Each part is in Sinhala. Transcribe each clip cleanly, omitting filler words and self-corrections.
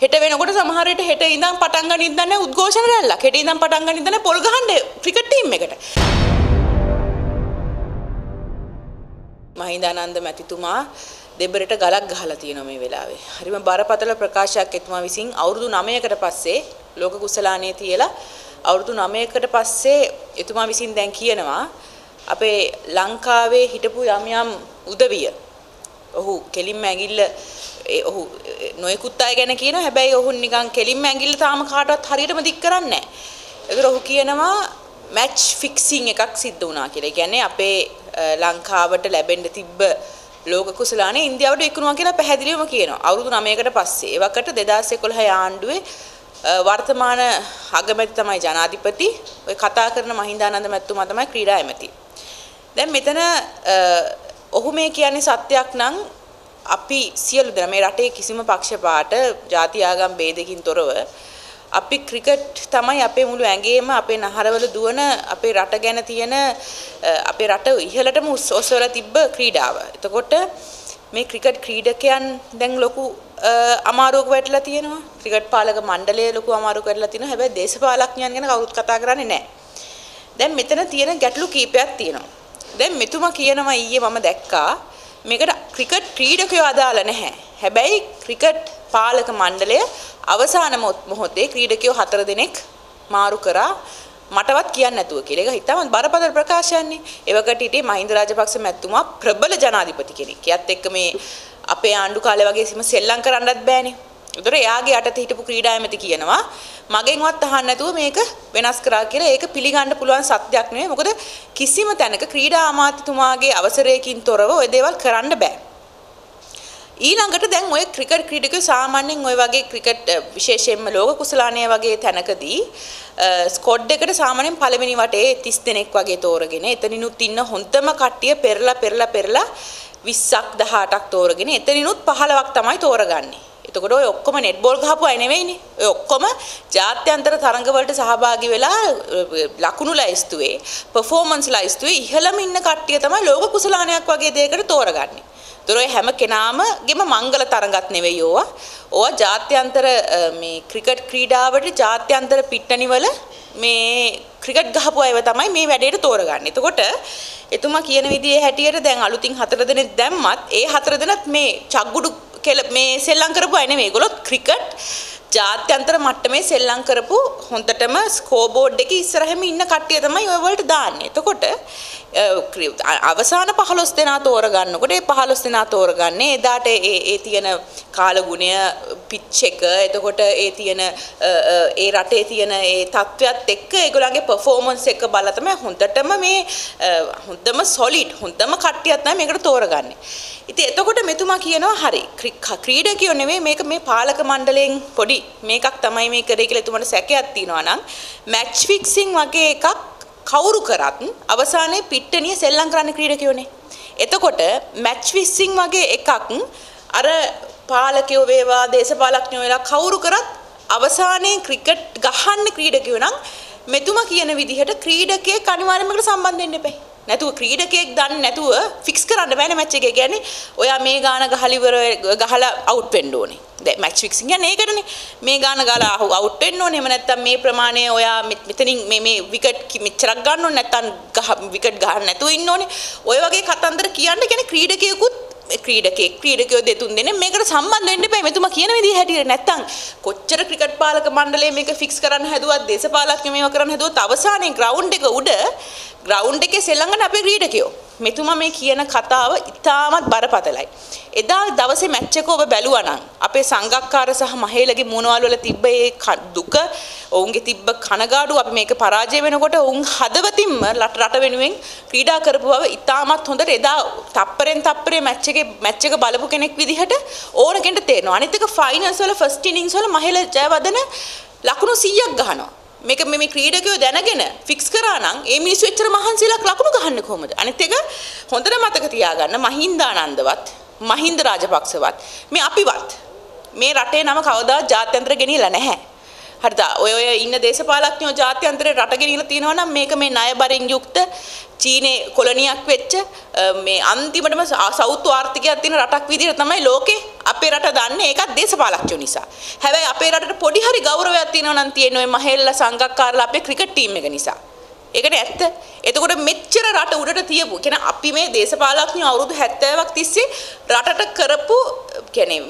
හෙට වෙනකොට සමහර විට හෙට ඉඳන් පටන් ගන්න ඉඳන් නැහැ උද්ඝෝෂණ රැල්ලක්. හෙට ඉඳන් පටන් ගන්න ඉඳන් නැහැ පොල් ගහන්න ක්‍රිකට් ටීම් එකට. මහින්දානන්ද මැතිතුමා දෙබරට ගලක් ගහලා තියෙනවා මේ වෙලාවේ. හරිම බරපතල ප්‍රකාශයක් එතුමා විසින් අවුරුදු 9කට පස්සේ ලෝක කුසලානේ තියලා අවුරුදු 9කට පස්සේ එතුමා විසින් දැන් කියනවා අපේ ලංකාවේ හිටපු යම් යම් උදවිය ඔහු කෙලින්ම ඇඟිල්ල ඔහු නොයෙකුත් අය ගැන කියනවා හැබැයි ඔහු නිකන් කෙලින්ම ඇඟිල්ල තාම කාටවත් හරියටම දික් කරන්නේ නැහැ. ඔහු කියනවා මැච් ෆික්සින් එකක් සිද්ධ වුණා කියලා. ඒ කියන්නේ අපේ ලංකාවට ලැබෙන්න තිබ්බ ලෝක කුසලානේ ඉන්දියාවට විකුණුවා කියලා පැහැදිලිවම කියනවා. අවුරුදු 9කට පස්සේ. ඒවකට 2011 ආණ්ඩුවේ වර්තමාන අගමැති තමයි ජනාධිපති. ඔය කතා කරන මහින්දානන්ද මැතිතුමා තමයි ක්‍රීඩා ඇමති. දැන් මෙතන ඔහු මේ කියන්නේ සත්‍යයක් නම් අපි සියලු දෙනා මේ රටේ කිසිම පක්ෂපාත ජාති ආගම් ભેදකින් තොරව අපි ක්‍රිකට් තමයි අපේ මුළු ඇඟේම අපේ නහරවල දුවන අපේ රට ගැන තියෙන අපේ රට ඉහළටම ඔසවලා තිබ්බ ක්‍රීඩාව. එතකොට මේ ක්‍රිකට් ක්‍රීඩකයන් දැන් ලොකු අමාරුවක වැටලා තියෙනවා. ක්‍රිකට් පාලක මණ්ඩලය ලොකු අමාරුවක වැටලා තියෙනවා. හැබැයි දේශපාලඥයන් ගැන කවුරුත් කතා කරන්නේ නැහැ. දැන් මෙතන තියෙන ගැටලු කීපයක් තියෙනවා. දැන් මෙතුමා කියනවා ඊයේ මම දැක්කා මේකට ක්‍රිකට් ක්‍රීඩකයෝ අදාළ නැහැ. හැබැයි ක්‍රිකට් පාලක මණ්ඩලය අවසාන මොහොතේ ක්‍රීඩකයෝ 4 දෙනෙක් මාරු කරා මටවත් කියන්න නැතුව කියලා. ඒක හිතාම බරපතල ප්‍රකාශයන්නේ. ඒවකට හිටියේ මහින්ද රාජපක්ෂ මැතිතුමා ප්‍රබල ජනාධිපති කෙනෙක්. එයත් එක්ක මේ අපේ ආණ්ඩු කාලේ වගේ සීම සෙල්ලම් කරන්නත් බෑනේ. ඒතර එයාගේ යටතේ හිටපු ක්‍රීඩා ඇමති කියනවා මගෙන්වත් අහන්න නැතුව මේක වෙනස් කරා කියලා. ඒක පිළිගන්න පුළුවන් සත්‍යයක් නෙවෙයි. මොකද කිසිම තැනක ක්‍රීඩා අමාත්‍යතුමාගේ අවසරයකින් තොරව ওই දේවල් කරන්න බෑ. ඊළඟට දැන් ওই ක්‍රිකට් ක්‍රීඩකයෝ සාමාන්‍යයෙන් ওই වගේ ක්‍රිකට් විශේෂයෙන්ම ලෝක කුසලානය වගේ තැනකදී ස්කොඩ් එකට සාමාන්‍යයෙන් පළවෙනි වටේ 30 දෙනෙක් වගේ තෝරගෙන එතනිනුත් ඉන්න හොඳම කට්ටිය පෙරලා 20ක් 18ක් තෝරගෙන එතනිනුත් 15ක් තමයි තෝරගන්නේ. එතකොට ඔය ඔක්කොම net ball ගහපු අය නෙවෙයිනේ. ඔය ඔක්කොම ජාත්‍යන්තර තරඟ වලට සහභාගී වෙලා ලකුණු ලැයිස්තුවේ performance ලැයිස්තුවේ ඉහළම ඉන්න කට්ටිය තමයි ලෝක කුසලානයක් වගේ දෙයකට තෝරගන්නේ. ඒතර ඔය හැම කෙනාම ගෙම මංගල තරඟත් නෙවෙයි ඕවා. ඕවා ජාත්‍යන්තර මේ ක්‍රිකට් ක්‍රීඩාවට ජාත්‍යන්තර පිට්ටනි වල මේ ක්‍රිකට් ගහපු අයව තමයි මේ වැඩේට තෝරගන්නේ. එතකොට එතුමා කියන විදිහේ හැටියට දැන් අලුතින් 4 දෙනෙක් දැම්මත් ඒ 4 දෙනත් මේ චග්ගුඩු මේ සෙල්ලම් කරපු අය නෙවෙයි. ඒගොල්ලෝ ක්‍රිකට් ජාත්‍යන්තර මට්ටමේ සෙල්ලම් කරපු හොඳටම ස්කෝර් බෝඩ් එකේ ඉස්සරහම ඉන්න කට්ටිය තමයි ඔය වලට දාන්නේ. එතකොට අවසාන 15 දෙනා තෝරගන්නකොට ඒ 15 දෙනා තෝරගන්නේ එදාට ඒ තියෙන කාලගුණය පිච් එක එතකොට ඒ තියෙන ඒ රටේ තියෙන ඒ තත්වයක් එක්ක ඒගොල්ලන්ගේ performance එක බලලා තමයි හොඳටම මේ හොඳම solid හොඳම කට්ටියක් තමයි මේකට තෝරගන්නේ. ඉතින් එතකොට මෙතුමා කියනවා හරි ක්‍රීඩකයෝ නෙමෙයි මේක මේ පාලක මණ්ඩලයෙන් පොඩි මේකක් තමයි මේ කරේ කියලා එතුමාට සැකයක් තියෙනවා නම් match fixing වගේ එකක් කවුරු කරත් අවසානයේ පිට්ටනිය සෙල්ලම් කරන්න ක්‍රීඩකයෝනේ. එතකොට මැච් ෆික්සින් වගේ එකක් අර පාලකයෝ වේවා දේශපාලඥයෝ වේලා කවුරු කරත් අවසානයේ ක්‍රිකට් ගහන්න ක්‍රීඩකයෝ නම් මෙතුමා කියන විදිහට ක්‍රීඩකයේ කණිවාරයකට සම්බන්ධ වෙන්න එපයි. නැතුව ක්‍රීඩකයෙක් දන්නේ නැතුව ෆික්ස් කරන්න බෑනේ මැච් එකේ. කියන්නේ ඔයා මේ ගාන ගහලා ඉවර ගහලා අවුට් වෙන්න ඕනේ. දැන් මැච් ෆික්සින් කියන්නේ ඒකටනේ. මේ ගාන ගාලා අවුට් වෙන්න ඕනේ. එහෙම නැත්නම් මේ ප්‍රමාණය ඔයා මෙතනින් මේ විකට් මෙච්චරක් ගන්න ඕනේ. නැත්නම් විකට් ගන්න නැතුව ඉන්න ඕනේ. ඔය වගේ කතන්දර කියන්න කියන්නේ ක්‍රීඩකයෙකුත් ක්‍රීඩකයෝ දෙතුන් දෙනෙක් මේකට සම්බන්ධ වෙන්න එපා මෙතුමා කියන විදිහ හැටියට. නැත්තම් කොච්චර ක්‍රිකට් පාලක මණ්ඩලය මේක ෆික්ස් කරන්න හැදුවත් දේශපාලකයෝ මේවා කරන්න හැදුවත් අවසානයේ ග්‍රවුන්ඩ් එක උඩ ග්‍රවුන්ඩ් එකේ සෙල්ලම්ගන්න අපේ ක්‍රීඩකයෝ. මෙතුමා මේ කියන කතාව ඉතාමත් බරපතලයි. එදා දවසේ මැච් එක ඔබ බැලුවා නම් අපේ සංගක්කාර සහ මහේලගේ මූණවල වල තිබ්බ ඒ දුක, ඔවුන්ගේ තිබ්බ කනගාටුව අපි මේක පරාජය වෙනකොට ඔවුන් හදවතින්ම රට වෙනුවෙන් ක්‍රීඩා කරපු බව ඉතාමත් හොඳට එදා තප්පරෙන් තප්පරේ මැච් එක බලපු කෙනෙක් විදිහට ඕන කෙනෙක් තේරෙනවා. අනිත් එක ෆයිනල්ස් වල ෆස්ට් ඉනින්ග්ස් වල මහේල ජයවදන ලකුණු 100ක් ගහනවා. මේක මේ ක්‍රීඩකයෝ දැනගෙන ෆික්ස් කරා නම් ඒ මිනිස්සු එච්චර මහන්සිලා ලකුණු ගහන්නේ කොහොමද? අනිත් එක හොඳට මතක තියාගන්න මහින්දානන්දවත් මහින්ද රාජපක්ෂවත් මේ අපිවත් මේ රටේ නම කවදාවත් ජාත්‍යන්තර ගෙනියලා නැහැ. හරිද? ඔය ඉන්න දේශපාලඥයෝ ජාත්‍යන්තරේ රටගෙන ඉල තියෙනවා නම් මේක මේ ණයබරෙන් යුක්ත චීනේ කොලනියක් වෙච්ච මේ අන්තිමටම සෞතු ආර්ථිකයක් තියෙන රටක් විදිහට තමයි ලෝකේ අපේ රට දන්නේ. ඒකත් දේශපාලඥයෝ නිසා. හැබැයි අපේ රටට පොඩි හරි ගෞරවයක් තියෙනවා නම් තියෙන ඔය මහෙල්ල සංගක්කාරලා අපේ ක්‍රිකට් ටීම් එක නිසා. ඒකට ඇත්ත. එතකොට මෙච්චර රට උඩට තියපු කියන අපි මේ දේශපාලඥයෝ අවුරුදු 70ක් තිස්සේ රටට කරපු කියන්නේ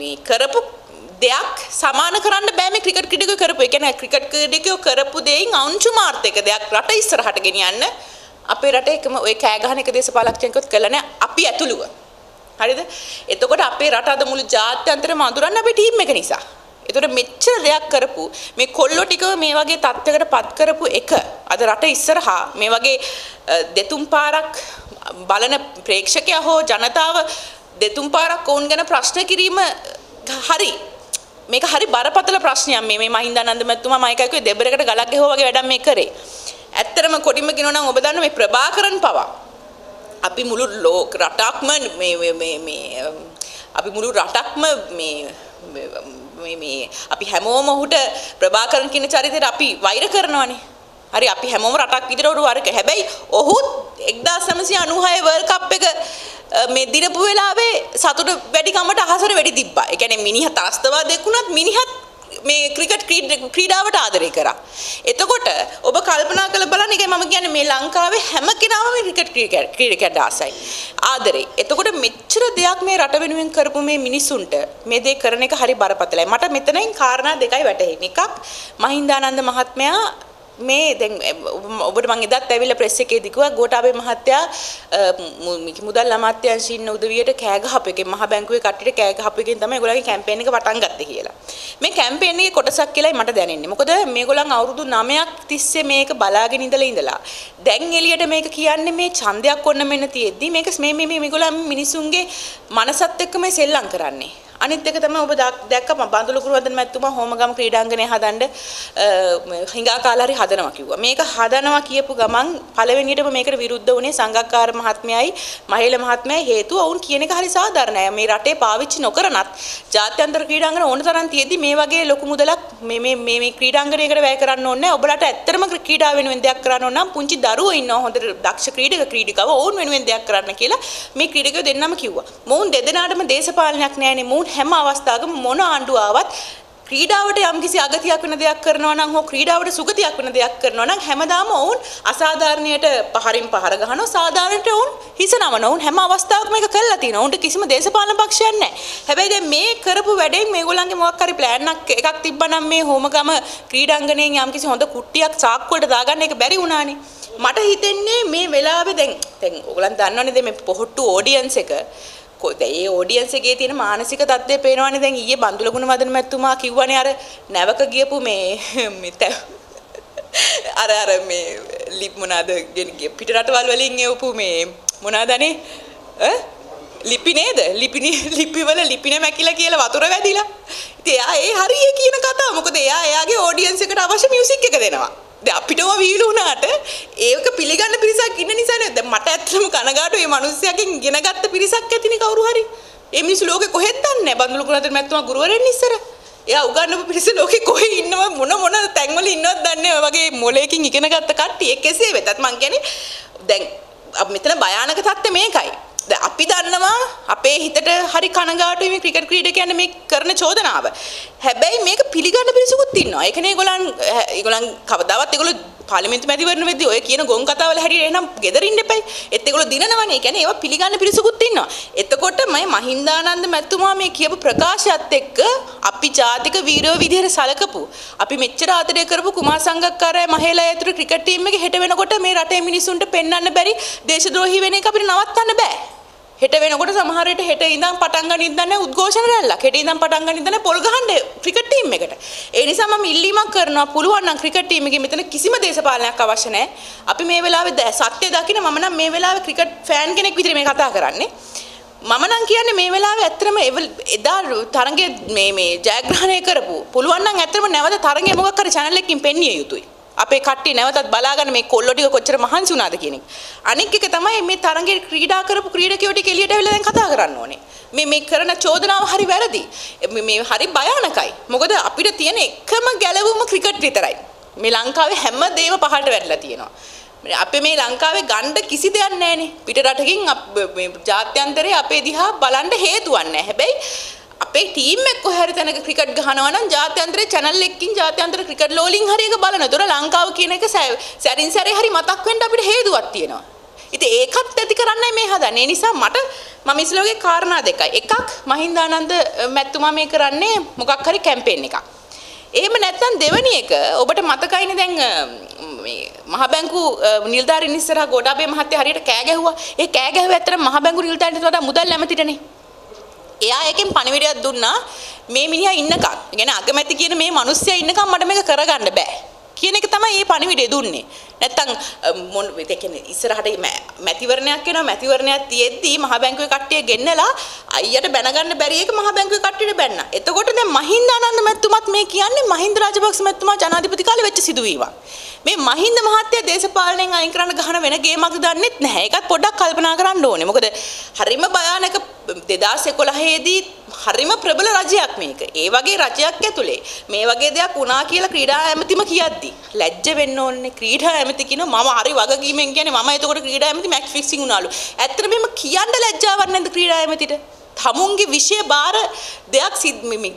මේ කරපු දෙයක් සමාන කරන්න බෑ මේ ක්‍රිකට් ක්‍රීඩකයෝ කරපු. ඒ කියන්නේ ක්‍රිකට් ක්‍රීඩකයෝ කරපු දෙයින් අංශු මාර්ථයක දෙයක් රට ඉස්සරහට ගෙනියන්න අපේ රටේ එකම ওই කෑ ගහන එක දේශපාලඥයෙක්වත් කළා නෑ අපි ඇතුළුව. හරිද? එතකොට අපේ රට අද මුළු ජාත්‍යන්තරම අඳුරන්නේ අපේ ටීම් එක නිසා. ඒතකොට මෙච්චර දෙයක් කරපු මේ කොල්ලෝ ටිකව මේ වගේ තත්ත්වයකට පත් කරපු එක අද රට ඉස්සරහා මේ වගේ දෙතුන් පාරක් බලන ප්‍රේක්ෂකයා හෝ ජනතාව දෙතුන් පාරක් වුන් ගැන ප්‍රශ්න කිරීම හරි මේක හරි බරපතල ප්‍රශ්නයක්. මේ මහින්දානන්ද මහත්මයා මයිකයක දෙබරකට ගලක් ගහුවා වගේ වැඩක් මේ කරේ. ඇත්තටම කොඩිම කියනවා නම් ඔබ දන්න මේ ප්‍රභාකරන් පවා අපි මුළු ලෝක රටක්ම අපි මුළු රටක්ම මේ අපි හැමෝම උහුට ප්‍රභාකරන් කියන චරිතයට අපි වෛර කරනවානේ. හරි අපි හැමෝම රටක් විතර උඩ වරක. හැබැයි ඔහුත් 1996 World Cup එක මේ දිනපු වෙලාවේ සතුට වැඩි කමට අහසට වැඩි තිබ්බා. ඒ කියන්නේ මිනිහා තාස්තවාදයක් වුණත් මිනිහත් මේ ක්‍රිකට් ක්‍රීඩාවට ආදරය කරා. එතකොට ඔබ කල්පනා කරලා බලන්න. ඒකයි මම කියන්නේ මේ ලංකාවේ හැම කෙනාම මේ ක්‍රිකට් ක්‍රීඩකයට ආසයි. ආදරේ. එතකොට මෙච්චර දෙයක් මේ රට වෙනුවෙන් කරපු මේ මිනිසුන්ට මේ දේ කරන එක හරි බරපතලයි. මට මෙතනින් කාරණා දෙකයි වැටහෙන්නේ. එකක් මහින්දානන්ද මහත්මයා මේ දැන් ඔබට මම එදත් ඇවිල්ලා ප්‍රෙස් එකේ දීගුවා ගෝඨාභය මහත්තයා මුදල් අමාත්‍යාංශින්න උදවියට කෑ ගහපු එකෙන් මහ බැංකුවේ කට්ටියට කෑ ගහපු එකෙන් තමයි ඒගොල්ලන්ගේ කැම්පේන් එක පටන් ගත්තේ කියලා. මේ කැම්පේන් එකේ කොටසක් කියලායි මට දැනෙන්නේ. මොකද මේගොල්ලන් අවුරුදු 9ක් තිස්සේ මේක බලාගෙන ඉඳලා දැන් එළියට මේක කියන්නේ මේ ඡන්දයක් ඔන්න මෙන්න තියෙද්දි මේක මේ මේගොල්ලන් මිනිසුන්ගේ මනසත් එක්ක මේ සෙල්ලම් කරන්නේ. අනිත් එක තමයි ඔබ දැක්ක බඳුළු කුරුවදන මැතිතුමා හෝමගම ක්‍රීඩාංගණය හදන්න හිඟා කාලා හරි හදනවා කිව්වා. මේක හදනවා කියපු ගමන් පළවෙනියටම මේකට විරුද්ධ වුණේ සංගක්කාර මහත්මයයි මහේල මහත්මයයි. හේතුව ඔවුන් කියන එක හරි සාධාරණයි. මේ රටේ පාවිච්චි නොකරනත් ජාත්‍යන්තර ක්‍රීඩාංගණ ඕන තරම් තියෙද්දි මේ වගේ ලොකු මුදලක් මේ ක්‍රීඩාංගණයකට වැය කරන්න ඕනේ නැහැ. ඔබලට ඇත්තටම ක්‍රීඩා වෙනුවෙන් දෙයක් කරන්න ඕන නම් පුංචි දරුවෝ ඉන්නවා හොඳට දක්ෂ ක්‍රීඩක ක්‍රීඩිකව ඕන් වෙනුවෙන් දෙයක් කරන්න කියලා මේ ක්‍රීඩකයෝ දෙන්නම කිව්වා. මොවුන් දෙදෙනාටම දේශපාලනයක් නැහැනේ. මොවුන් හැම අවස්ථාවකම මොන ආණ්ඩුව ආවත් ක්‍රීඩාවට යම්කිසි අගතියක් වෙන දෙයක් කරනවා නම් හෝ ක්‍රීඩාවට සුගතියක් වෙන දෙයක් කරනවා නම් හැමදාම ඔවුන් අසාධාරණයට පහරින් පහර ගහනවා. සාධාරණයට ඔවුන් හිස නමනවා. ඔවුන් හැම අවස්ථාවකම ඒක කරලා තියෙනවා. ඔවුන්ට කිසිම දේශපාලන පක්ෂයක් නැහැ. හැබැයි දැන් මේ කරපු වැඩෙන් මේගොල්ලන්ගේ මොකක් හරි ප්ලෑන් එකක් තිබ්බනම් මේ හෝමගම ක්‍රීඩාංගණයෙන් යම්කිසි හොඳ කුට්ටියක් සාක්කුවට දාගන්න ඒක බැරි වුණානේ. මට හිතෙන්නේ මේ වෙලාවේ දැන් ඔයගොල්ලන් දන්නවනේ දැන් මේ පොහොට්ටු ඔඩියන්ස් එක ඒ ඔඩියන්ස් එකේ තියෙන මානසික தත්ත්වය පේනවනේ. දැන් ඊයේ බඳුල ගුණවදන මැතිතුමා කිව්වනේ අර නැවක ගියපු මේ අර මේ ලිප් මොනාද පිට රටවල් වලින් එවපු මේ මොනාදනේ ලිපි නේද ලිපි වල ලිපිනේ මැකිලා කියලා වතුර වැදිලා. ඉතින් එයා ඒ හරිය කියන කතාව. මොකද එයා එයාගේ ඔඩියන්ස් එකට අවශ්‍ය මියුසික් එක දෙනවා. දැන් අපිටම වීලු වුණාට ඒක පිළිගන්න පිරිසක් ඉන්න නිසා නේද? දැන් මට ඇත්තටම කනගාටුයි මේ මිනිස්සයකින් ඉගෙනගත්ත පිරිසක් ඇතිනේ කවුරු හරි. මේ මිනිස්සු ලෝකේ කොහෙද දන්නේ? බඳුළු කුණාතර මැතිතුමා ගුරුවරයන් ඉස්සර. එයා උගන්වපු පිරිස ලෝකේ කොහෙ ඉන්නව මොන තැන්වල ඉන්නවද දන්නේ ඔය වගේ මොලේකින් ඉගෙනගත්ත කට්ටිය. කෙසේ වෙතත් මං කියන්නේ දැන් මෙතන භයානක තත්ත්වය මේකයි. දැන් අපි දන්නවා අපේ හිතට හරි කනගාටුයි මේ ක්‍රිකට් ක්‍රීඩකයන් මේ කරන චෝදනාව. හැබැයි මේක පිළිගන්න පිරිසකුත් ඉන්නවා. ඒකනේ ඒගොල්ලන් කවදාවත් ඒගොල්ලෝ පාර්ලිමේන්තු මැතිවරණ වෙද්දී ඔය කියන ගොන් කතාවල හැටියට එහෙනම් ගෙදර ඉන්න එපයි. ඒත් ඒගොල්ලෝ දිනනවනේ. ඒ කියන්නේ ඒවා පිළිගන්න පිරිසකුත් ඉන්නවා. එතකොට මම මහින්දානන්ද මැතිතුමා මේ කියපු ප්‍රකාශයත් එක්ක අපි ජාතික වීරයෝ විදිහට සැලකපු අපි මෙච්චර ආදරය කරපු කුමාර සංගක්කාරය මහේලා යතුරු ක්‍රිකට් ටීම් එක හෙට වෙනකොට මේ රටේ මිනිසුන්ට පෙන්වන්න බැරි දේශද්‍රෝහී වෙන එක අපිට නවත්තන්න බෑ. හෙට වෙනකොට සමහර විට හෙට ඉඳන් පටන් ගන්න ඉඳන් උද්ඝෝෂණ රැල්ලක්. හෙට ඉඳන් පටන් ගන්න ඉඳන් පොල් ගහන්න ක්‍රිකට් ටීම් එකට. ඒ නිසා මම ඉල්ලීමක් කරනවා පුළුවන් නම් ක්‍රිකට් ටීම් එකේ මෙතන කිසිම දේශපාලනයක් අවශ්‍ය නැහැ. අපි මේ වෙලාවේ සත්‍ය දකින්න මම නම් මේ වෙලාවේ ක්‍රිකට් ෆෑන් කෙනෙක් විදිහට මේ කතා කරන්නේ. මම නම් කියන්නේ මේ වෙලාවේ ඇත්තටම එදා තරඟයේ මේ ජයග්‍රහණය කරපු පුළුවන් නම් ඇත්තටම නැවත තරඟයේ මොකක් හරි channel එකකින් පෙන්විය යුතුයි. අපේ කට්ටිය නැවතත් බලාගන්න මේ කොල්ලෝ ටික කොච්චර මහන්සි වුණාද කියන එක. අනෙක් එක තමයි මේ තරඟයේ ක්‍රීඩා කරපු ක්‍රීඩකයෝ ටික එළියට ඇවිල්ලා දැන් කතා කරන්න ඕනේ. මේ කරන චෝදනාව හරි වැරදි. මේ හරි භයානකයි. මොකද අපිට තියෙන එකම ගැලවුම ක්‍රිකට් විතරයි. මේ ලංකාවේ හැමදේම පහළට වැටලා තියෙනවා. අපේ මේ ලංකාවේ ගණ්ඩ කිසි දෙයක් නැහැනේ. පිට රටකින් මේ ජාත්‍යන්තරේ අපේ දිහා බලන්න හේතුවක් නැහැ. හැබැයි අපේ ටීම් එක කොහරි තැනක ක්‍රිකට් ගහනවා නම් ජාත්‍යන්තරේ channel එකකින් ජාත්‍යන්තර ක්‍රිකට් ලෝලින් හරි එක බලනවා. ඒතර ලංකාව කියන එක සැරින් සැරේ හරි මතක් වෙන්න අපිට හේතුවක් තියෙනවා. ඉතින් ඒකත් ඇති කරන්නයි මේ හදන්නේ. ඒ නිසා මට මම ඉස්ලෝගේ කාරණා දෙකයි. එකක් මහින්දානන්ද මැතිතුමා මේ කරන්නේ මොකක් හරි කැම්පේන් එකක්. එහෙම නැත්නම් දෙවෙනි එක ඔබට මතකයිනේ දැන් මේ මහ බැංකු නිලධාරීන් ඉස්සරහ ගෝඩාබේ මහත්තයා හරියට කෑ ගැහුවා. ඒ කෑ ගැහුව ඇත්තට මහ බැංකු නිලධාරීන්ට වඩා මුදල් ඇමතිටනේ. එයා එකෙන් පණිවිඩයක් දුන්නා මේ මිනිහා ඉන්නකම්. يعني අගමැති කියන මේ මිනිස්සයා ඉන්නකම් මට මේක කරගන්න බෑ. කියන එක තමයි මේ පණිවිඩය දුන්නේ. නැත්තම් මොන ඒ කියන්නේ ඉස්සරහට මැතිවරණයක් වෙනවා මැතිවරණයක් තියෙද්දී මහ බැංකුවේ කට්ටිය ගෙන්නලා අයියට බැනගන්න බැරි එක මහ බැංකුවේ කට්ටියට බැන්නා. එතකොට දැන් මහින්ද ආනන්ද මැතිතුමත් මේ කියන්නේ මහින්ද රාජපක්ෂ මැතිතුමා ජනාධිපති කාලේ වෙච්ච සිදුවීමක්. මේ මහින්ද මහත්තයා දේශපාලනයෙන් අයින් කරන්න ගහන වෙන ගේමක්ද දන්නෙත් නැහැ. ඒකත් පොඩ්ඩක් කල්පනා කරන්න ඕනේ. මොකද හරිම භයානක 2011 දී හරිම ප්‍රබල රජයක් මේක. ඒ වගේ රජයක් ඇතුලේ මේ වගේ දෙයක් වුණා කියලා ක්‍රීඩා ඇමතිම කියද්දි ලැජ්ජ වෙන්න ඕනේ. ක්‍රීඩා ඇමති කියන මම හරි වගකීමෙන් කියන්නේ මම එතකොට ක්‍රීඩා ඇමති මැච් ෆික්සින් උනාලු. ඇත්තට මෙහෙම කියන්න ලැජ්ජාවක් නැද්ද ක්‍රීඩා ඇමතිට? තමුන්ගේ විෂය බාර දෙයක් සිද්ද මේ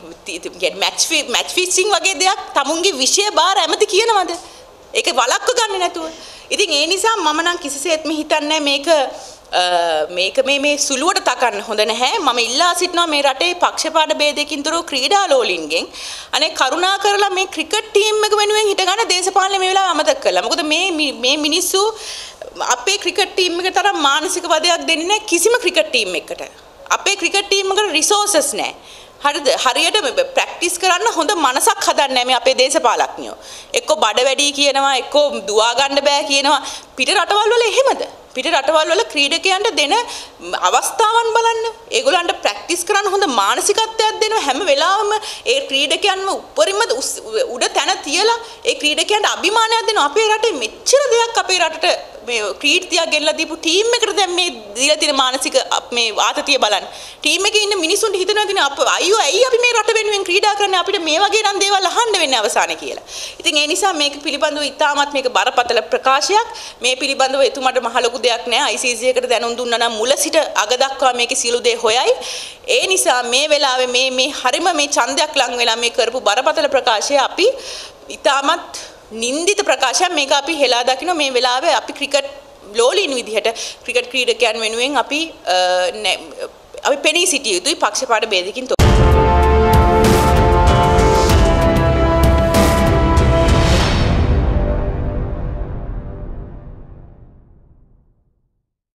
කියන්නේ මැච් ෆික්සින් වගේ දෙයක් තමුන්ගේ විෂය බාර ඇමති කියනවද? ඒක වලක්ව ගන්න නැතුව. ඉතින් ඒ නිසා මම නම් කිසිසේත්ම හිතන්නේ මේක මේ සුළුවට තකන්න හොඳ නැහැ. මම ඉල්ලා සිටිනවා මේ රටේ පක්ෂපාත ભેදයකින් තොරව ක්‍රීඩා ලෝලින්ගෙන් අනේ කරුණා කරලා මේ ක්‍රිකට් ටීම් එක වෙනුවෙන් හිට ගන්න දේශපාලනේ මේ වෙලාව අමතක කළා. මොකද මේ මිනිස්සු අපේ ක්‍රිකට් ටීම් එකට තරම් මානසික වදයක් දෙන්නේ නැහැ කිසිම ක්‍රිකට් ටීම් එකකට. අපේ ක්‍රිකට් ටීම් එකට රිසෝසස් නැහැ. හරිද? හරියට මේ ප්‍රැක්ටිස් කරන්න හොඳ මනසක් හදන්නේ නැහැ මේ අපේ දේශපාලඥයෝ. එක්කෝ බඩ වැඩි කියනවා, එක්කෝ දුවා ගන්න බෑ කියනවා. පිට රටවල් වල එහෙමද? පිට රටවල් වල ක්‍රීඩකයන්ට දෙන අවස්ථාවන් බලන්න. ඒගොල්ලන්ට ප්‍රැක්ටිස් කරන්න හොඳ මානසිකත්වයක් දෙනවා. හැම වෙලාවෙම ඒ ක්‍රීඩකයන්ව උඩරිම උඩ තැන තියලා ඒ ක්‍රීඩකයන්ට අභිමානයක් දෙනවා. අපේ රටේ මෙච්චර දෙයක් අපේ රටට මේ ක්‍රීඩිතියක් ගෙනලා දීපු ටීම් එකට දැන් මේ දීලා තියෙන මානසික මේ ආතතිය බලන්න. ටීම් එකේ ඉන්න මිනිස්සුන්ට හිතනවා දින අයියෝ ඇයි අපි මේ රට වෙනුවෙන් ක්‍රීඩා කරන්නේ අපිට මේ වගේ නම් දේවල් අහන්න වෙන්නේ අවසානයේ කියලා. ඉතින් ඒ නිසා මේක පිළිබඳව ඉතාමත් මේක බරපතල ප්‍රකාශයක්. මේ පිළිබඳව එතුමාට මහලොකු දෙයක් නැහැ. ICC එකට දැනුම් දුන්නා නම් මුල සිට අග දක්වා මේකේ සියලු දේ හොයයි. ඒ නිසා මේ වෙලාවේ මේ හරිම මේ ඡන්දයක් ලං වෙලා මේ කරපු බරපතල ප්‍රකාශය අපි ඉතාමත් නින්දිත ප්‍රකාශයක්. මේක අපි හෙලා දකින්න මේ වෙලාවේ අපි ක්‍රිකට් ලෝලීන් විදිහට ක්‍රිකට් ක්‍රීඩකයන් වෙනුවෙන් අපි පෙනී සිටිය යුතුයි පක්ෂපාත ભેදකින්.